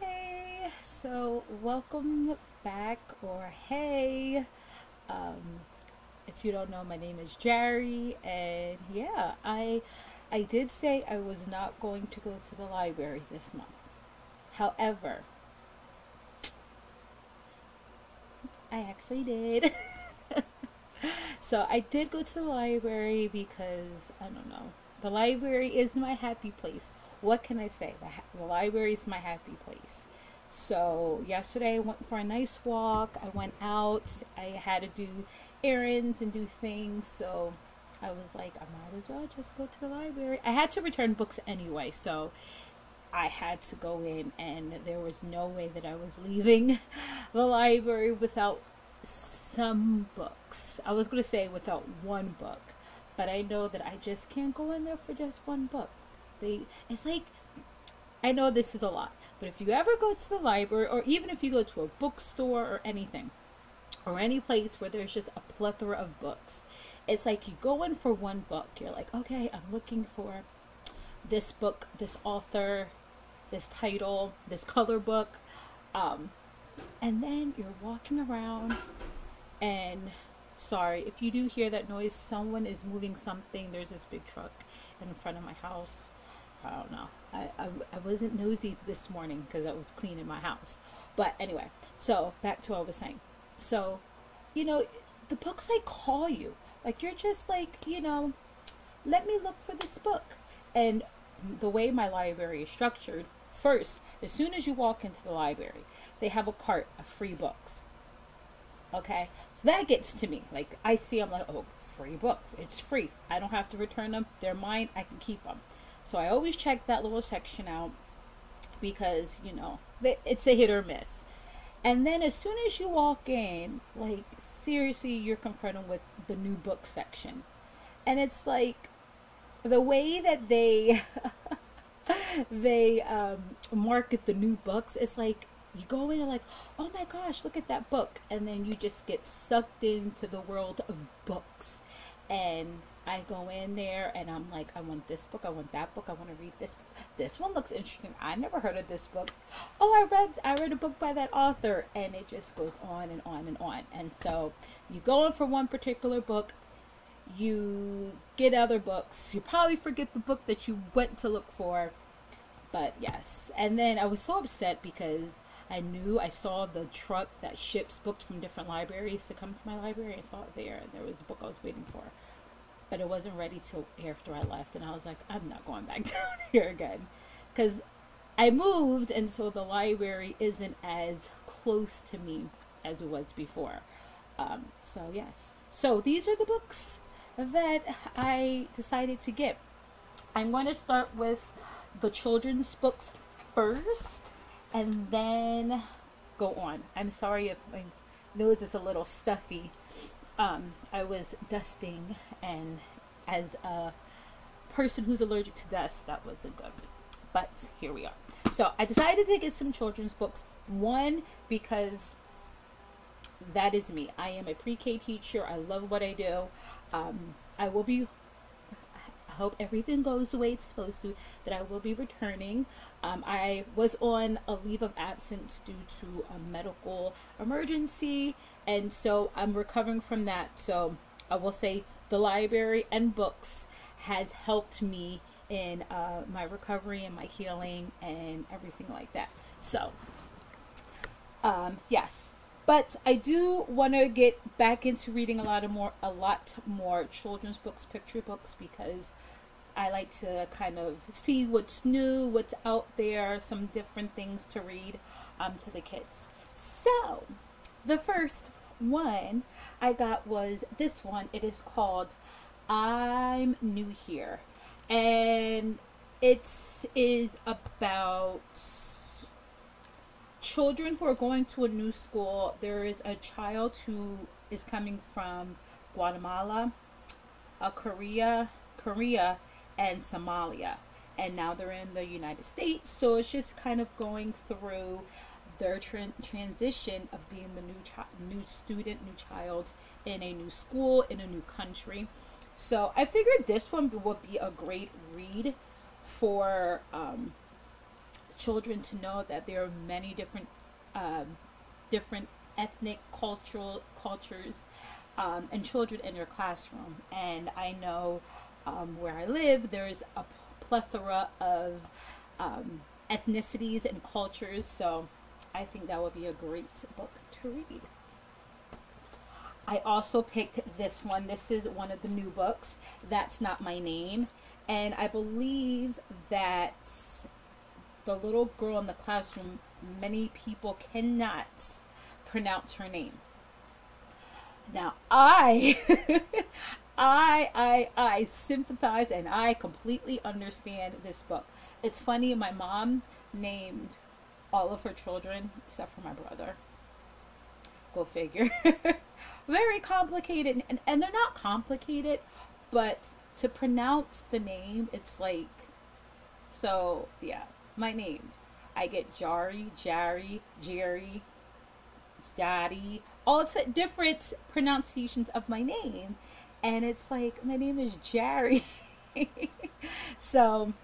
Hey, so welcome back, or hey, if you don't know, my name is Jari, and yeah, I did say I was not going to go to the library this month. However, I actually did. So I did go to the library because, I don't know, the library is my happy place. What can I say? The library is my happy place. So yesterday I went for a nice walk. I went out. I had to do errands and do things. So I was like, I might as well just go to the library. I had to return books anyway. So I had to go in, and there was no way that I was leaving the library without some books. I was going to say without one book, but I know that I just can't go in there for just one book. It's like, I know this is a lot, but if you ever go to the library, or even if you go to a bookstore or anything, or any place where there's just a plethora of books, it's like you go in for one book. You're like, okay, I'm looking for this book, this author, this title, this color book, and then you're walking around, and sorry if you do hear that noise, someone is moving something. There's this big truck in front of my house. I don't know, I wasn't nosy this morning because I was cleaning my house, but anyway, so back to what I was saying. So, you know, the books, like, call you, like, you're just like, you know, let me look for this book. And the way my library is structured, first, as soon as you walk into the library, they have a cart of free books. Okay, so that gets to me. Like, I see, I'm like, oh, free books, it's free, I don't have to return them, they're mine, I can keep them. So I always check that little section out, because, you know, it's a hit or miss. And then as soon as you walk in, like, seriously, you're confronted with the new book section, and it's like, the way that they market the new books, it's like, you go in and like, oh my gosh, look at that book, and then you just get sucked into the world of books. And I go in there and I'm like, I want this book, I want that book, I want to read this book. This one looks interesting, I never heard of this book. Oh, I read a book by that author, and it just goes on and on and on. And so you go in for one particular book, you get other books, you probably forget the book that you went to look for. But yes, and then I was so upset because I knew I saw the truck that ships books from different libraries to come to my library. I saw it there, and there was a book I was waiting for, but it wasn't ready till after I left. And I was like, I'm not going back down here again, because I moved, and so the library isn't as close to me as it was before. So yes, so these are the books that I decided to get. I'm going to start with the children's books first, and then go on. I'm sorry if my nose is a little stuffy. I was dusting, and as a person who's allergic to dust, that wasn't good. But here we are. So I decided to get some children's books. One, because that is me. I am a pre-K teacher. I love what I do. I will be, hope everything goes the way it's supposed to, that I will be returning. I was on a leave of absence due to a medical emergency, and so I'm recovering from that. So I will say the library and books has helped me in my recovery and my healing and everything like that. So yes, but I do want to get back into reading a lot more children's books, picture books, because I like to kind of see what's new, what's out there, some different things to read to the kids. So the first one I got was this one. It is called I'm New Here, and it is about children who are going to a new school. There is a child who is coming from Guatemala, Korea, and Somalia, and now they're in the United States. So it's just kind of going through their transition of being the new child in a new school, in a new country. So I figured this one would be a great read for children to know that there are many different different ethnic cultures and children in your classroom. And I know where I live, there's a plethora of ethnicities and cultures, so I think that would be a great book to read. I also picked this one. This is one of the new books, That's Not My Name. And I believe that the little girl in the classroom, many people cannot pronounce her name. Now I sympathize, and I completely understand this book. It's funny, my mom named all of her children except for my brother. Go figure. Very complicated, and they're not complicated, but to pronounce the name, it's like, so yeah, my name. I get Jari, Jari, Jerry, Jari, all different pronunciations of my name, and it's like, my name is Jari. So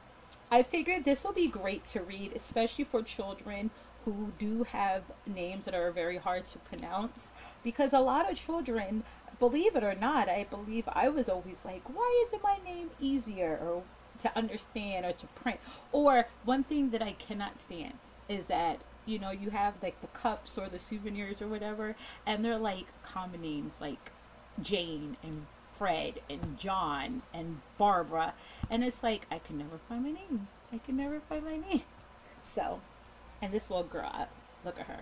I figured this will be great to read, especially for children who do have names that are very hard to pronounce, because a lot of children, believe it or not, I believe I was always like, why isn't my name easier or to understand or to print? Or one thing that I cannot stand is that, you know, you have like the cups or the souvenirs or whatever, and they're like common names like Jane and Fred and John and Barbara, and it's like, I can never find my name. I can never find my name. So, and this little girl, look at her.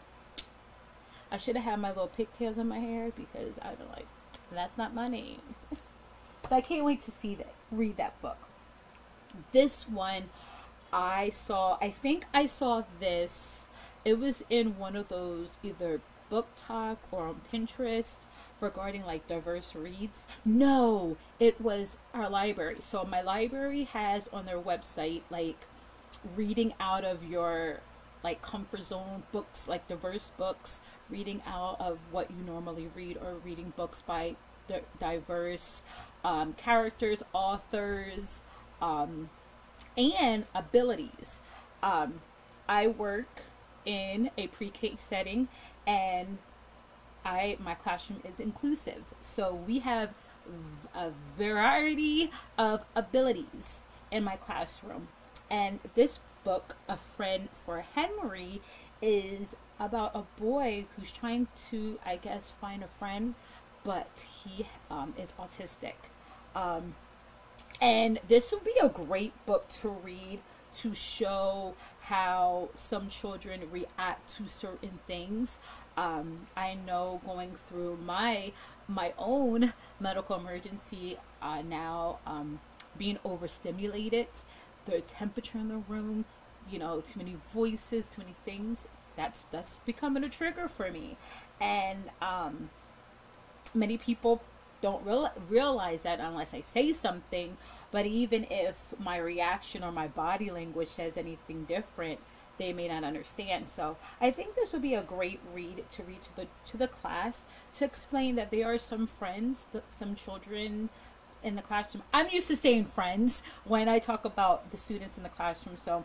I should have had my little pigtails in my hair, because I'd be like, that's not my name. So I can't wait to see that, read that book. This one I saw, I think I saw this, it was in one of those either book talk or on Pinterest regarding like diverse reads. No, it was our library. So my library has on their website like reading out of your like comfort zone books, like diverse books, reading out of what you normally read, or reading books by diverse characters, authors, and abilities. I work in a pre-K setting, and my classroom is inclusive, so we have a variety of abilities in my classroom. And this book, A Friend for Henry, is about a boy who's trying to, I guess, find a friend, but he is autistic. And this would be a great book to read, to show how some children react to certain things. I know going through my own medical emergency now, being overstimulated, the temperature in the room, you know, too many voices, too many things, that's becoming a trigger for me. And many people don't realize that unless I say something, but even if my reaction or my body language says anything different, they may not understand. So I think this would be a great read to read to the class, to explain that there are some friends, some children in the classroom. I'm used to saying friends when I talk about the students in the classroom. So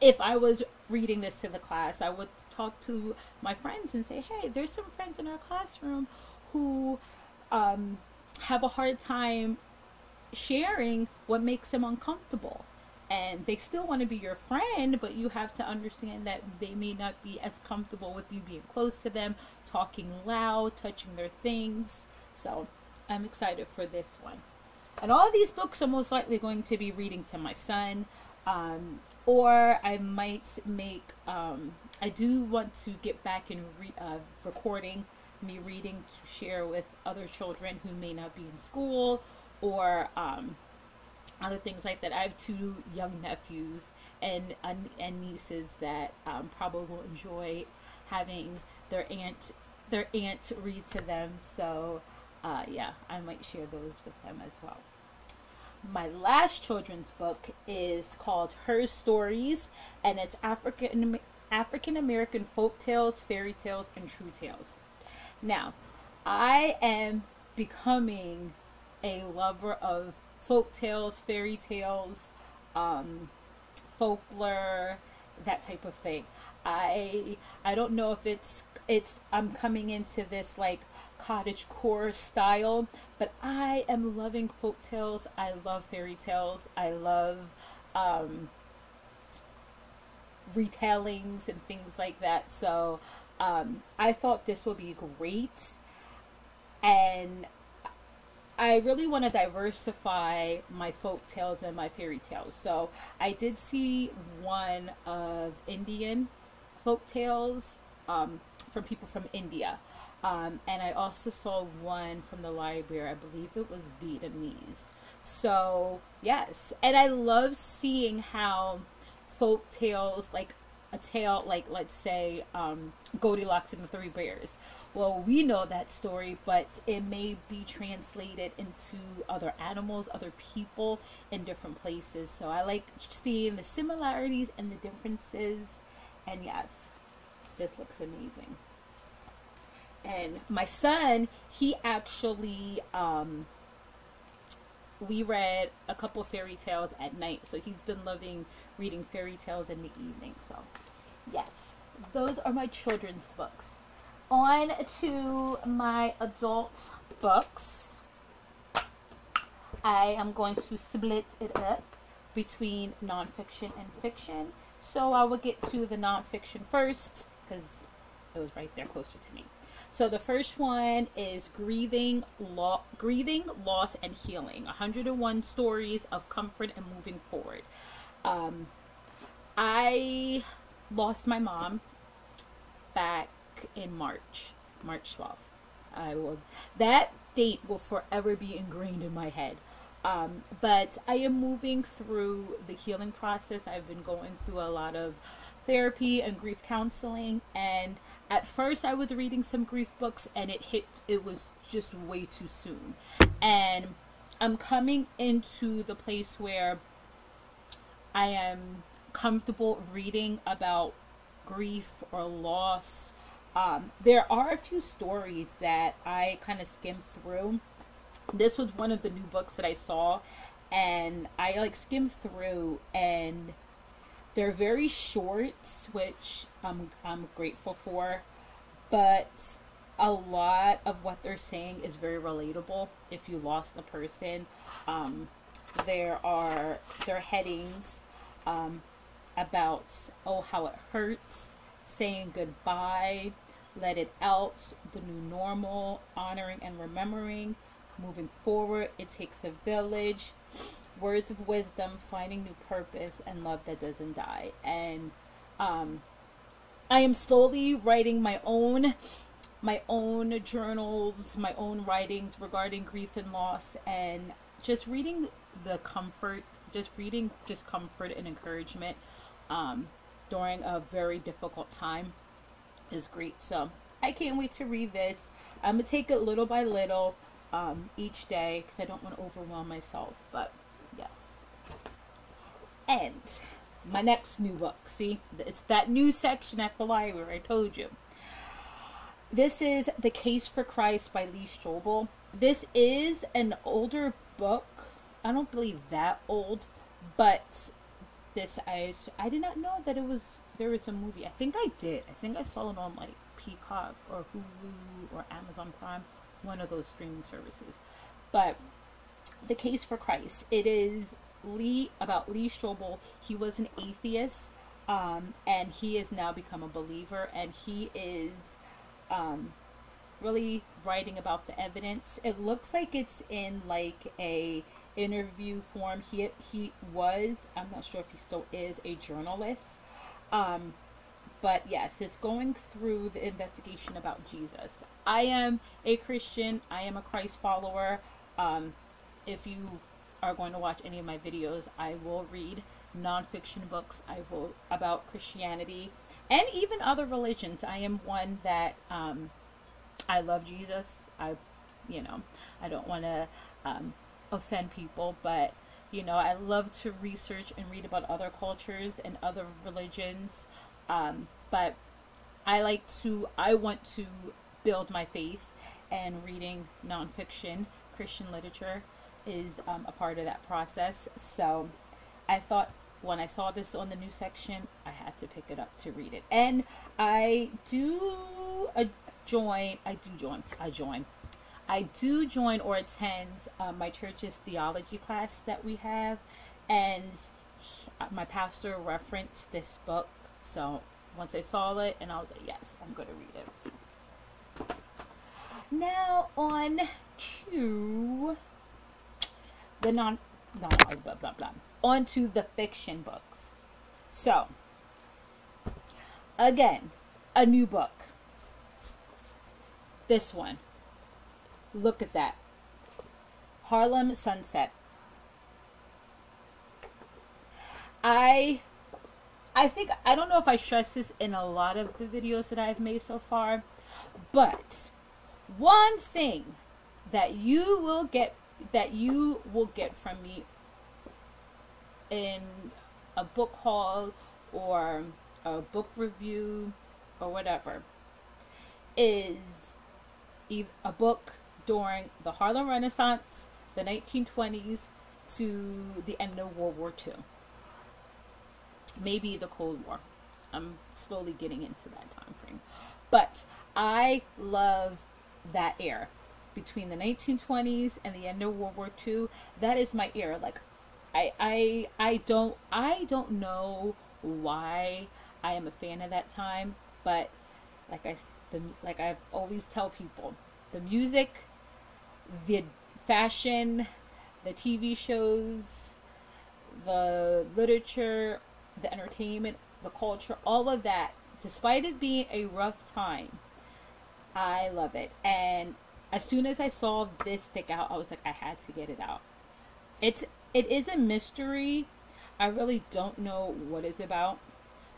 if I was reading this to the class, I would talk to my friends and say, hey, there's some friends in our classroom who have a hard time sharing what makes them uncomfortable, and they still want to be your friend, but you have to understand that they may not be as comfortable with you being close to them, talking loud, touching their things. So I'm excited for this one. And all of these books are most likely going to be reading to my son, or I might make, I do want to get back in recording me reading to share with other children who may not be in school, or other things like that. I have two young nephews and nieces that probably will enjoy having their aunt read to them. So yeah, I might share those with them as well. My last children's book is called Her Stories, and it's African American folk tales, fairy tales, and true tales. Now, I am becoming a lover of folk tales, fairy tales, folklore, that type of thing. I don't know if it's I'm coming into this like cottagecore style, but I am loving folk tales. I love fairy tales. I love retellings and things like that. So I thought this would be great, and I really want to diversify my folk tales and my fairy tales. So I did see one of Indian folk tales from people from India, and I also saw one from the library. I believe it was Vietnamese. So yes, and I love seeing how folk tales, like a tale like, let's say, Goldilocks and the Three Bears. Well, we know that story, but it may be translated into other animals, other people, in different places. So I like seeing the similarities and the differences. And yes, this looks amazing. And my son, he actually, we read a couple of fairy tales at night, so he's been loving reading fairy tales in the evening. So yes, those are my children's books. On to my adult books. I am going to split it up between nonfiction and fiction. So I will get to the nonfiction first because it was right there closer to me. So the first one is Grieving, Loss, and Healing, 101 Stories of Comfort and Moving Forward. I lost my mom back in March 12th. That date will forever be ingrained in my head. But I am moving through the healing process. I've been going through a lot of therapy and grief counseling, and at first I was reading some grief books and it was just way too soon. And I'm coming into the place where I am comfortable reading about grief or loss. There are a few stories that I kind of skimmed through. This was one of the new books that I saw, and I like skimmed through, and they're very short, which I'm grateful for, but a lot of what they're saying is very relatable if you lost a person. There are headings about, oh, how it hurts, saying goodbye, let it out, the new normal, honoring and remembering, moving forward, it takes a village, words of wisdom, finding new purpose, and love that doesn't die. And I am slowly writing my own journals, my own writings regarding grief and loss, and just reading the comfort, just comfort and encouragement during a very difficult time is great. So I can't wait to read this. I'm gonna take it little by little each day because I don't want to overwhelm myself, but yes. And my next new book, see, it's that new section at the library, I told you. This is The Case for Christ by Lee Strobel. This is an older book. I don't believe that old, but this, I did not know that there was a movie. I think I did. I think I saw it on like Peacock or Hulu or Amazon Prime, one of those streaming services. But The Case for Christ, it is about Lee Strobel. He was an atheist, and he has now become a believer, and he is really writing about the evidence. It looks like it's in like a interview form. He was, I'm not sure if he still is, a journalist, but yes, it's going through the investigation about Jesus. I am a Christian. I am a Christ follower. If you are going to watch any of my videos, I will read nonfiction books. I will about Christianity and even other religions. I am one that I love Jesus. I don't want to offend people, but you know, I love to research and read about other cultures and other religions. But I want to build my faith, and reading nonfiction Christian literature is a part of that process. So I thought when I saw this on the new section, I had to pick it up to read it. And I do join or attend my church's theology class that we have, and my pastor referenced this book. So once I saw it, and I was like, yes, I'm going to read it. Now on to the onto the fiction books. So again, a new book. This one. Look at that. Harlem Sunset. I don't know if I stress this in a lot of the videos that I've made so far, but one thing that you will get from me in a book haul or a book review or whatever is a book during the Harlem Renaissance, the 1920s to the end of World War II. Maybe the Cold War. I'm slowly getting into that time frame. But I love that era. Between the 1920s and the end of World War II, that is my era. Like I don't know why I am a fan of that time, but like I always tell people, the music, the fashion, the TV shows, the literature, the entertainment, the culture, all of that, despite it being a rough time, I love it. And as soon as I saw this stick out, I was like, I had to get it out. It is a mystery. I really don't know what it's about,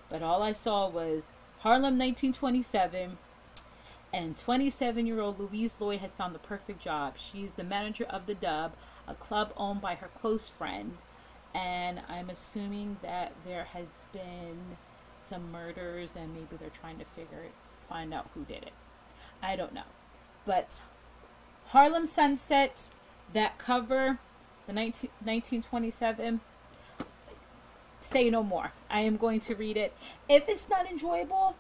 but all I saw was Harlem 1927, and 27-year-old Louise Lloyd has found the perfect job. She's the manager of the Dub, a club owned by her close friend. And I'm assuming that there has been some murders, and maybe they're trying to find out who did it. I don't know. But Harlem Sunset, that cover, the 1927, say no more. I am going to read it. If it's not enjoyable,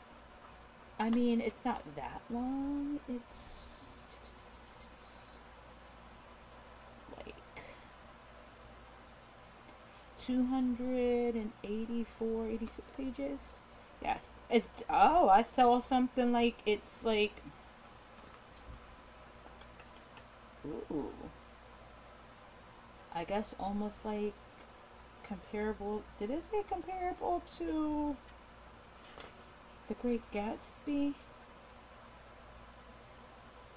I mean, it's not that long. It's like 284, 86 pages. Yes. Oh, I saw something like it's like, ooh, I guess almost like comparable. Did it say comparable to The Great Gatsby? I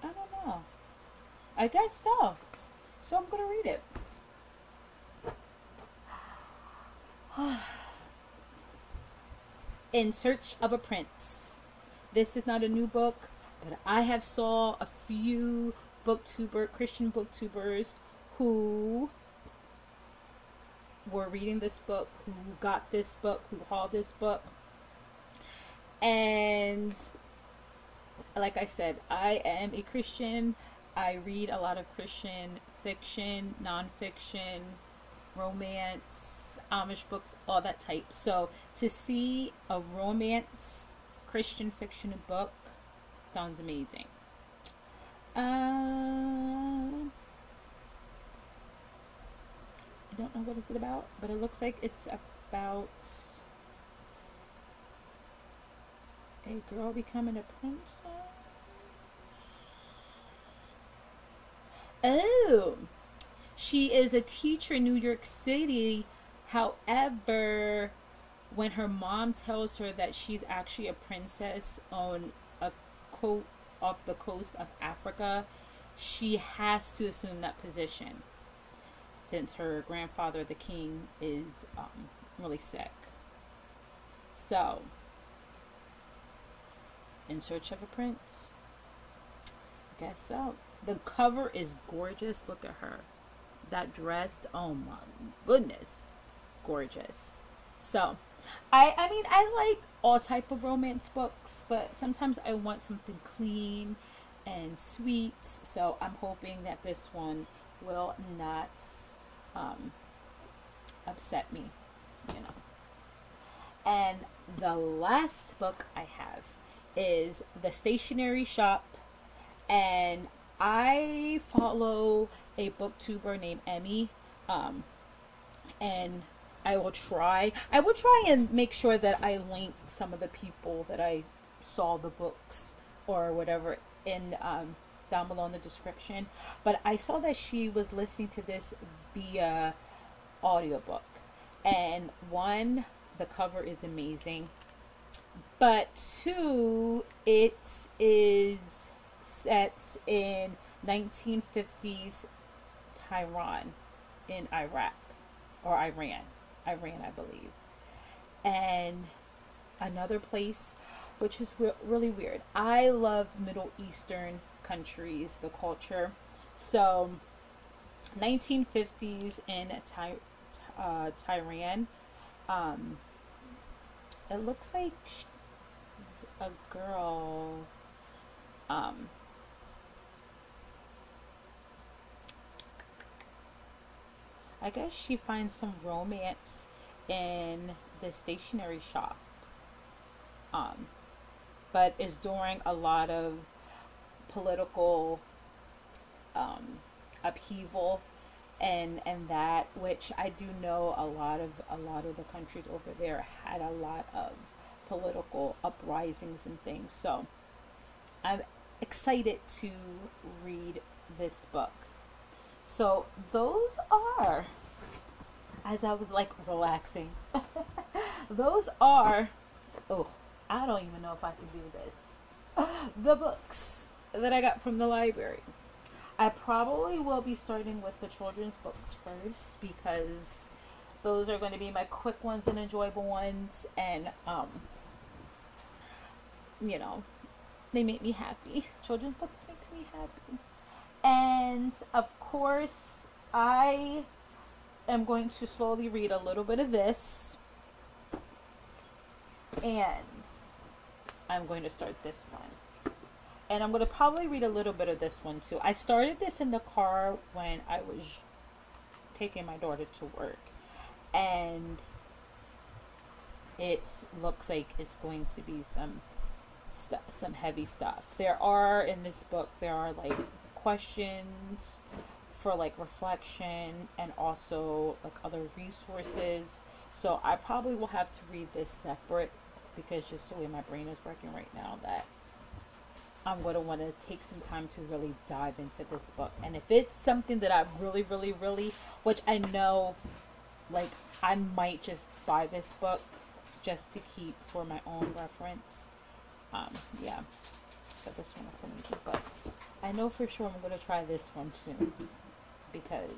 don't know. I guess so. So I'm gonna read it. In Search of a Prince. This is not a new book, but I have saw a few Christian booktubers who were reading this book, who got this book, who hauled this book. And like I said, I am a Christian. I read a lot of Christian fiction, nonfiction, romance, Amish books, all that type. So to see a romance Christian fiction book sounds amazing. I don't know what it's about, but it looks like it's about a girl becoming a princess. Oh, she is a teacher in New York City. However, when her mom tells her that she's actually a princess on a coast, off the coast of Africa, she has to assume that position since her grandfather, the king, is really sick. So, In Search of a Prince. I guess so. The cover is gorgeous. Look at her. That dress. Oh my goodness. Gorgeous. So, I mean, I like all type of romance books, but sometimes I want something clean and sweet. So I'm hoping that this one will not upset me you know. And the last book I have is The Stationary Shop, and I follow a booktuber named Emmy, and I will try and make sure that I link some of the people that I saw the books or whatever in down below in the description. But I saw that she was listening to this via audiobook, and one, the cover is amazing, but two, it is set in 1950s Tehran in Iraq, or Iran, I believe, and another place, which is really weird. I love Middle Eastern countries, the culture. So 1950s in Tehran. It looks like a girl, I guess she finds some romance in the stationery shop, but it's during a lot of political upheaval and that, which I do know a lot of the countries over there had a lot of political uprisings and things. So I'm excited to read this book. So those are, as I was like relaxing, those are, oh, I don't even know if I can do this, the books that I got from the library. I probably will be starting with the children's books first, because those are going to be my quick ones and enjoyable ones, and you know, they make me happy. Children's books makes me happy. And of course, I am going to slowly read a little bit of this, and I'm going to start this one, and I'm going to probably read a little bit of this one too. I started this in the car when I was taking my daughter to work, and it looks like it's going to be some heavy stuff. There are, in this book, there are like questions for like reflection, and also like other resources. So I probably will have to read this separate, because just the way my brain is working right now, that I'm going to want to take some time to really dive into this book. And if it's something that I really, which I know, like, I might just buy this book just to keep for my own reference. Yeah, but this one looks amazing, but I know for sure I'm going to try this one soon, because,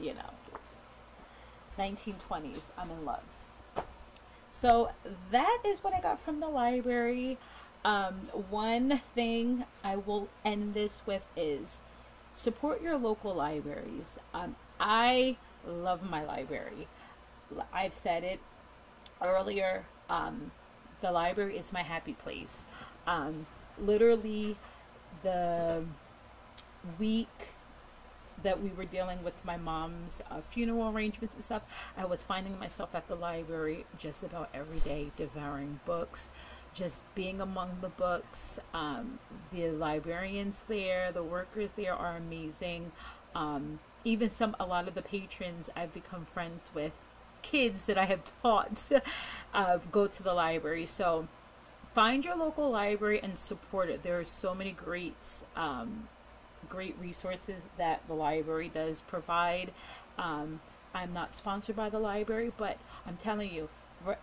you know, 1920s, I'm in love. So that is what I got from the library. One thing I will end this with is support your local libraries. I love my library. I've said it earlier, the library is my happy place. Literally, the week that we were dealing with my mom's funeral arrangements and stuff, I was finding myself at the library just about every day, devouring books, just being among the books. The librarians there, the workers there are amazing. Even a lot of the patrons I've become friends with, kids that I have taught go to the library. So find your local library and support it. There are so many great resources that the library does provide. I'm not sponsored by the library, but I'm telling you,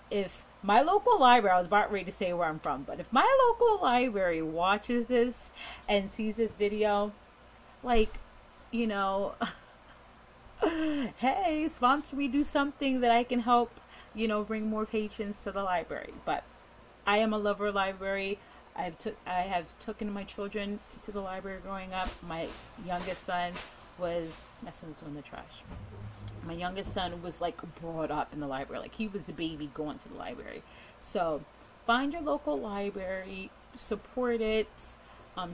if my local library, I was about ready to say where I'm from, but if my local library watches this and sees this video, like, you know, hey, sponsor me, do something that I can help, you know, bring more patrons to the library. But I am a lover of library. I have taken my children to the library growing up. My youngest son was, my son's in the trash. My youngest son was like brought up in the library. Like, he was a baby going to the library. So find your local library, support it,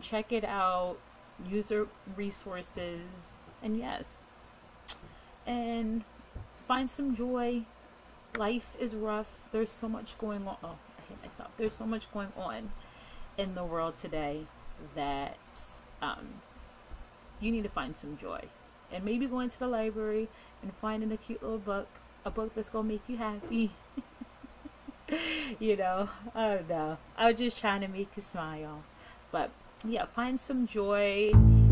check it out, use their resources, and yes, and find some joy life is rough. There's so much going on. Oh, I hate myself. There's so much going on in the world today that you need to find some joy. And maybe going to the library and finding a cute little book, a book that's going to make you happy. You know, I don't know. I was just trying to make you smile. But yeah, find some joy.